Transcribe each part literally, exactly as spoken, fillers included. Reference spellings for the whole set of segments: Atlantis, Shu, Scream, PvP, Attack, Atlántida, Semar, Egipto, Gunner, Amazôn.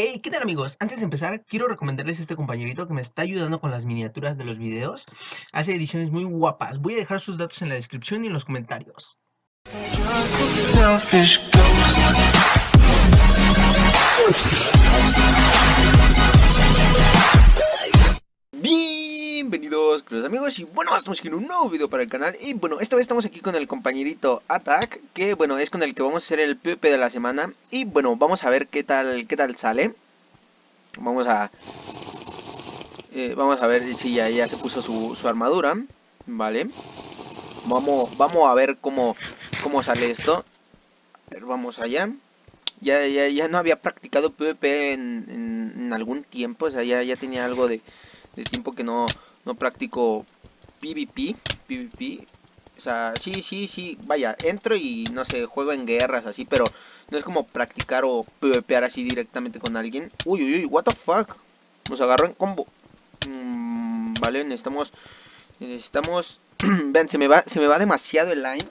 Hey, ¿qué tal amigos? Antes de empezar, quiero recomendarles a este compañerito que me está ayudando con las miniaturas de los videos. Hace ediciones muy guapas. Voy a dejar sus datos en la descripción y en los comentarios. Bienvenidos, queridos amigos, y bueno, estamos aquí en un nuevo video para el canal. Y bueno, esta vez estamos aquí con el compañerito Attack, que bueno, es con el que vamos a hacer el PvP de la semana. Y bueno, vamos a ver qué tal qué tal sale. Vamos a eh, Vamos a ver si ya, ya se puso su, su armadura. Vale, Vamos vamos a ver cómo, cómo sale esto. A ver, vamos allá. Ya, ya, ya no había practicado PvP en, en, en algún tiempo. O sea, ya, ya tenía algo de, de tiempo que no... No practico P V P, P V P, o sea, sí, sí, sí, vaya, entro y no sé, juego en guerras así, pero no es como practicar o PvPar así directamente con alguien. Uy, uy, uy, what the fuck, nos agarró en combo. Mm, vale, necesitamos, necesitamos, vean, se me va, se me va demasiado el line,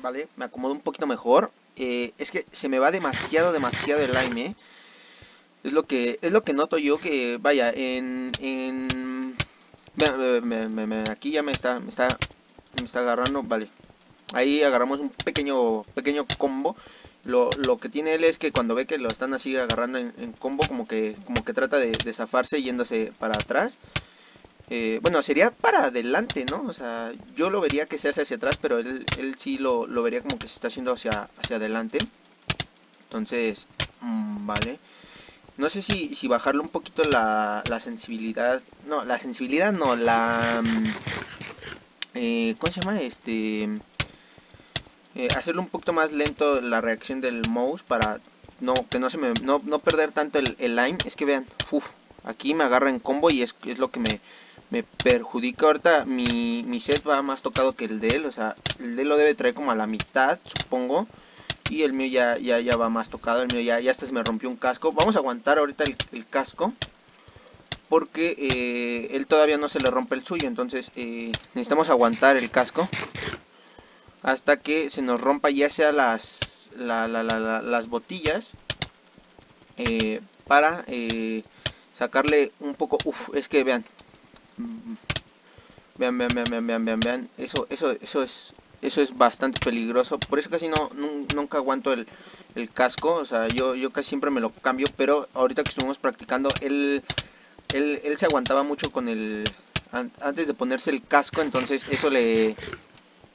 vale, me acomodo un poquito mejor, eh, es que se me va demasiado, demasiado el line, eh. Es lo que, es lo que noto yo que, vaya, en, en... Me, me, me, me, aquí ya me está, me está me está agarrando, vale. Ahí agarramos un pequeño pequeño combo. Lo, lo que tiene él es que cuando ve que lo están así agarrando en, en combo, como que como que trata de, de zafarse yéndose para atrás. Eh, bueno, sería para adelante, ¿no? O sea, yo lo vería que se hace hacia atrás, pero él, él sí lo, lo vería como que se está haciendo hacia, hacia adelante. Entonces, mmm, vale. No sé si, si bajarle un poquito la, la sensibilidad. No, la sensibilidad no, la... Eh, ¿Cómo se llama? Este... Eh, hacerle un poquito más lento la reacción del mouse para no, que no se me... No, no perder tanto el, el aim. Es que vean, uf, aquí me agarra en combo y es, es lo que me, me perjudica. Ahorita mi, mi set va más tocado que el de él. O sea, el de él lo debe traer como a la mitad, supongo. Y el mío ya, ya, ya va más tocado. El mío ya, ya hasta se me rompió un casco. Vamos a aguantar ahorita el, el casco, porque eh, él todavía no se le rompe el suyo. Entonces eh, necesitamos aguantar el casco hasta que se nos rompa ya sea las, la, la, la, la, las botillas, eh, para eh, sacarle un poco. Uf, es que vean. Vean, vean, vean, vean, vean, vean. Eso, eso, eso es... Eso es bastante peligroso, por eso casi no, no nunca aguanto el, el casco. O sea, yo, yo casi siempre me lo cambio, pero ahorita que estuvimos practicando, él, él, él se aguantaba mucho con el... An, antes de ponerse el casco, entonces eso le,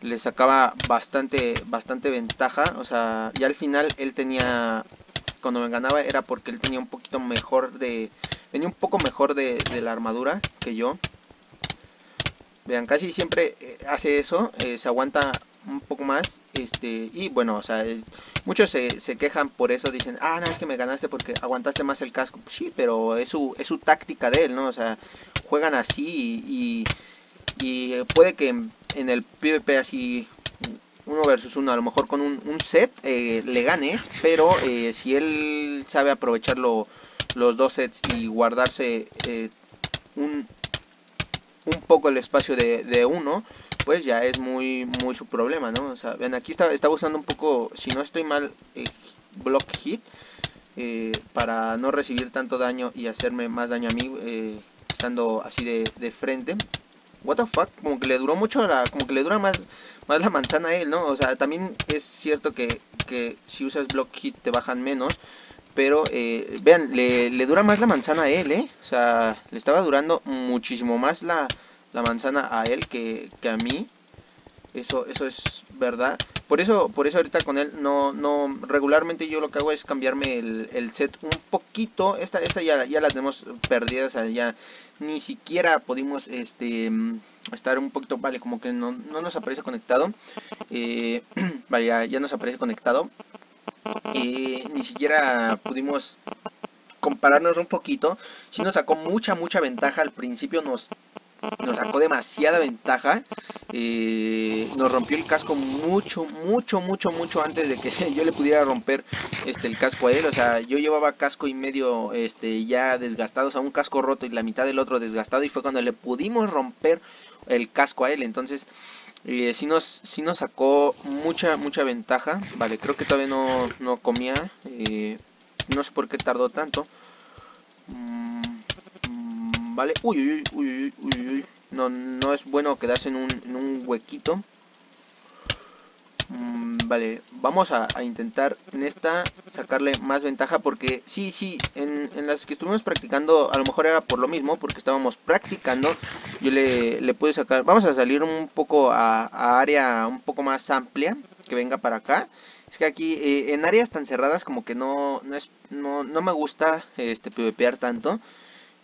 le sacaba bastante, bastante ventaja. O sea, ya al final él tenía... Cuando me ganaba era porque él tenía un poquito mejor de... Venía un poco mejor de, de la armadura que yo. Vean, casi siempre hace eso, eh, se aguanta un poco más, este, y bueno, o sea, eh, muchos se, se quejan por eso, dicen, ah, no, es que me ganaste porque aguantaste más el casco. Pues sí, pero es su, es su táctica de él, ¿no? O sea, juegan así y, y, y puede que en, en el PvP así, uno versus uno, a lo mejor con un, un set eh, le ganes, pero eh, si él sabe aprovechar lo, los dos sets y guardarse eh, un... un poco el espacio de, de uno, pues ya es muy muy su problema, ¿no? O sea, vean, aquí está, está usando un poco, si no estoy mal, eh, block hit, eh, para no recibir tanto daño y hacerme más daño a mí, eh, estando así de, de frente. What the fuck, como que le duró mucho la, como que le dura más, más la manzana a él, ¿no? O sea, también es cierto que, que si usas block hit te bajan menos, pero eh, vean, le, le dura más la manzana a él, ¿eh? O sea, le estaba durando muchísimo más la, la manzana a él que, que a mí. Eso eso es verdad. Por eso por eso ahorita con él no no regularmente yo lo que hago es cambiarme el, el set un poquito. Esta esta ya, ya la tenemos perdida, o sea, ya ni siquiera pudimos este estar un poquito, vale, como que no, no nos aparece conectado. Eh, vale, ya, ya nos aparece conectado. Eh, ni siquiera pudimos compararnos un poquito. Sí nos sacó mucha mucha ventaja al principio, nos, nos sacó demasiada ventaja, eh, nos rompió el casco mucho mucho mucho mucho antes de que yo le pudiera romper este el casco a él. O sea, yo llevaba casco y medio este ya desgastado, o sea, un casco roto y la mitad del otro desgastado, y fue cuando le pudimos romper el casco a él. Entonces Eh, sí nos, sí nos sacó mucha, mucha ventaja. Vale, creo que todavía no, no comía. Eh, No sé por qué tardó tanto. Mm, vale. Uy, uy, uy, uy, uy, uy. No, no es bueno quedarse en un, en un huequito. Mm, vale, vamos a, a intentar en esta sacarle más ventaja. Porque sí, sí, en, en las que estuvimos practicando, a lo mejor era por lo mismo. Porque estábamos practicando. Yo le, le pude sacar. Vamos a salir un poco a, a área un poco más amplia. Que venga para acá. Es que aquí eh, en áreas tan cerradas como que no, no, es, no, no me gusta este PvPear tanto.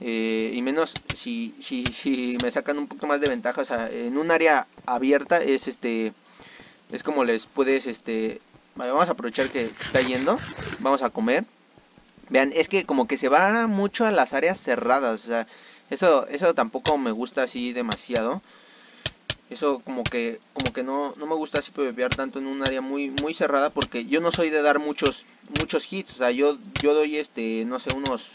Eh, y menos si, si, si me sacan un poco más de ventaja. O sea, en un área abierta es este es como les puedes... este vale, vamos a aprovechar que está yendo. Vamos a comer. Vean, es que como que se va mucho a las áreas cerradas. O sea, eso, eso tampoco me gusta así demasiado. Eso como que como que no, no me gusta así PvPear tanto en un área muy muy cerrada, porque yo no soy de dar muchos muchos hits. O sea, yo yo doy este no sé, unos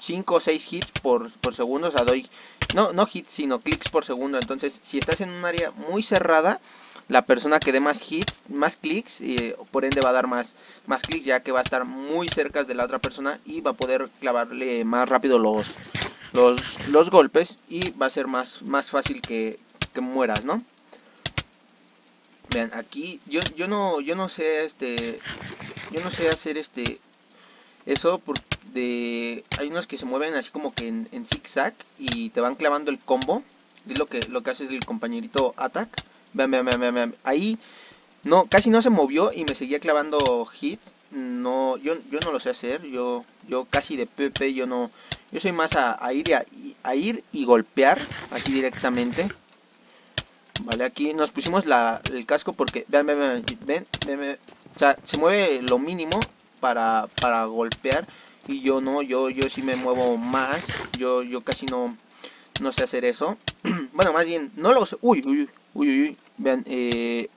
cinco o seis hits por, por segundo. O sea, doy no no hits, sino clics por segundo. Entonces, si estás en un área muy cerrada, la persona que dé más hits, más clics, eh, por ende va a dar más más clics, ya que va a estar muy cerca de la otra persona y va a poder clavarle más rápido los los los golpes, y va a ser más más fácil que que mueras, ¿no? Vean, aquí yo, yo no yo no sé este yo no sé hacer este eso por de hay unos que se mueven así como que en, en zigzag y te van clavando el combo. Es lo que lo que hace el compañerito Attack. Vean, vean, vean, vean, vean. Ahí no casi no se movió y me seguía clavando hits. No, yo, yo no lo sé hacer. Yo yo casi de P P yo no yo soy más a, a ir y a, a ir y golpear así directamente. Vale, aquí nos pusimos la, el casco porque, vean, vean, vean, ven, ven, ven, o sea, se mueve lo mínimo para, para golpear, y yo no, yo yo sí me muevo más, yo yo casi no, no sé hacer eso. Bueno, más bien, no lo sé, uy, uy, uy, uy, uy, vean, eh,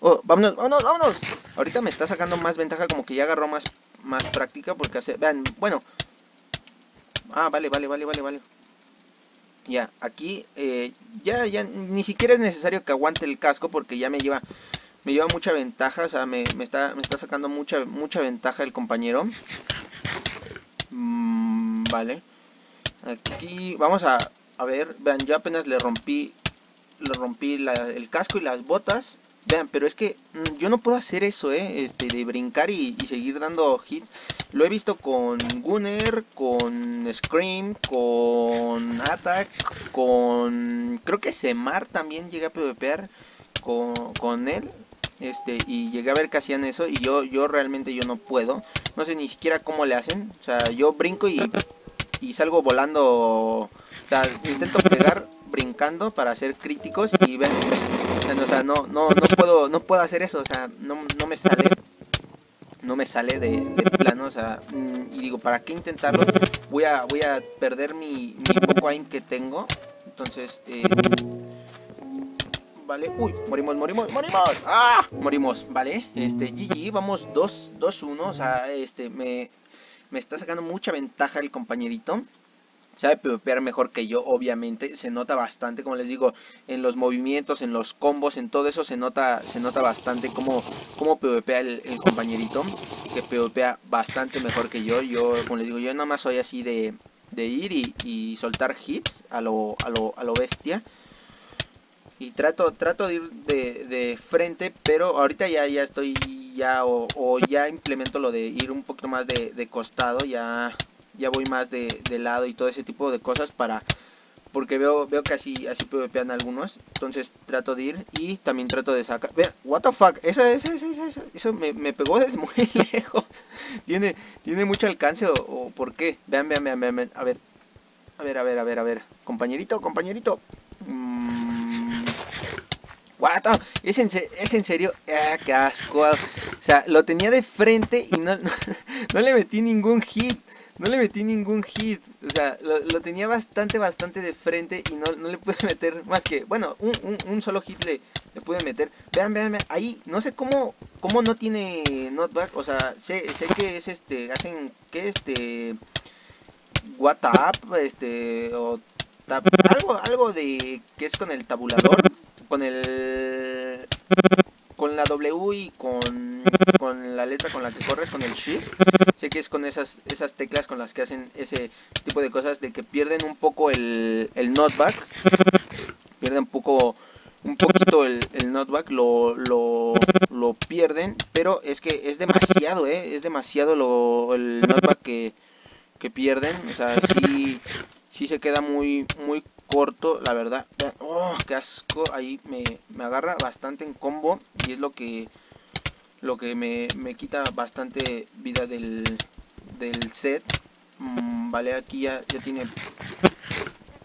oh, vámonos, vámonos, vámonos, ahorita me está sacando más ventaja, como que ya agarró más, más práctica, porque hace, vean, bueno, ah, vale, vale, vale, vale, vale. Ya, aquí eh, ya, ya ni siquiera es necesario que aguante el casco, porque ya me lleva me lleva mucha ventaja. O sea, me, me, está, me está sacando mucha mucha ventaja el compañero. Mm, vale. Aquí vamos a, a ver. Vean, yo apenas le rompí le rompí la, el casco y las botas. Vean, pero es que yo no puedo hacer eso, eh, este, de brincar y, y seguir dando hits. Lo he visto con Gunner, con Scream, con Attack, con... creo que Semar también llegué a PvPear con, con él. Este, y llegué a ver que hacían eso y yo, yo realmente yo no puedo. No sé ni siquiera cómo le hacen. O sea, yo brinco y, y salgo volando. O sea, intento pegar brincando para hacer críticos y ven... O sea, no, no, no puedo, no puedo hacer eso. O sea, no, no me sale, no me sale de, de plano. O sea, y digo, ¿para qué intentarlo? Voy a, voy a perder mi, mi poco aim que tengo. Entonces, eh, vale, uy, morimos, morimos, morimos, ah, morimos, vale. Este, G G, vamos dos uno. O sea, este, me, me está sacando mucha ventaja el compañerito. Sabe PvPear mejor que yo, obviamente. Se nota bastante, como les digo, en los movimientos, en los combos, en todo eso se nota, se nota bastante como, como PvPea el, el compañerito, que PvPea bastante mejor que yo. Yo, como les digo, yo nada más soy así de, de ir y, y soltar hits a lo, a lo, a lo bestia. Y trato, trato de ir de, de frente, pero ahorita ya, ya estoy, ya o, o ya implemento lo de ir un poquito más de, de costado, ya... ya voy más de, de lado y todo ese tipo de cosas, para porque veo veo que así así PvPean algunos. Entonces trato de ir y también trato de sacar. Vean, what the fuck, eso eso eso, eso, eso me, me pegó desde muy lejos. tiene tiene mucho alcance o, o por qué. Vean, vean, vean, vean, vean, a ver. A ver, a ver, a ver, a ver. Compañerito, compañerito. Mm. What the... ¿Es en, se... ¿Es en serio? Ah, qué asco. O sea, lo tenía de frente y no no, no le metí ningún hit. No le metí ningún hit, o sea, lo, lo tenía bastante, bastante de frente y no, no le pude meter más que, bueno, un, un, un solo hit le, le pude meter. Vean, vean, vean, ahí, no sé cómo, cómo no tiene knockback, o sea, sé, sé que es este, hacen, que este, WhatsApp, este, o tab, algo, algo de, que es con el tabulador, con el... con la W y con, con la letra con la que corres, con el shift, sé que es con esas, esas teclas con las que hacen ese tipo de cosas, de que pierden un poco el, el knockback, pierden un poco, un poquito el, el knockback, lo, lo, lo pierden, pero es que es demasiado, eh, es demasiado lo, el knockback que, que pierden, o sea, sí, sí se queda muy, muy corto, la verdad. Oh, qué asco, ahí me, me agarra bastante en combo y es lo que lo que me, me quita bastante vida del, del set. Mm, vale, aquí ya, ya tiene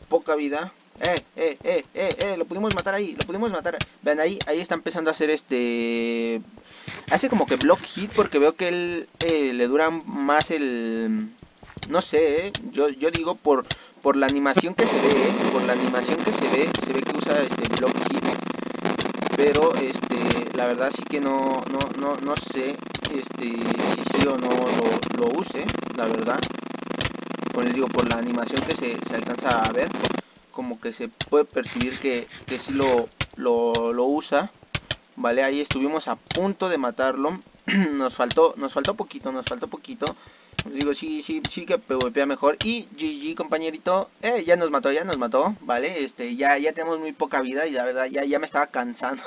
poca vida. eh, eh, eh, eh, eh, lo pudimos matar ahí, lo pudimos matar, vean ahí, ahí está empezando a hacer este, hace como que block hit porque veo que él eh, le dura más el, no sé, eh. yo, yo digo por por la animación que se ve, ¿eh? por la animación que se ve, se ve que usa este block hit, pero este, la verdad sí que no, no, no, no sé, este, si sí o no lo, lo use, la verdad, por les digo, por la animación que se, se alcanza a ver, como que se puede percibir que, que sí lo, lo, lo usa, vale, ahí estuvimos a punto de matarlo, nos faltó, nos faltó poquito, nos faltó poquito, digo, sí, sí, sí que PvPea mejor. Y G G, compañerito. Eh, ya nos mató, ya nos mató, ¿vale? Este, ya, ya tenemos muy poca vida y la verdad ya, ya me estaba cansando.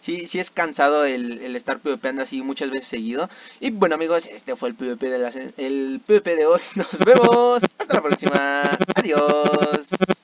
sí, sí es cansado el, el estar PvPeando así muchas veces seguido. Y bueno, amigos, este fue el PvP de, la, el PvP de hoy. Nos vemos. Hasta la próxima. Adiós.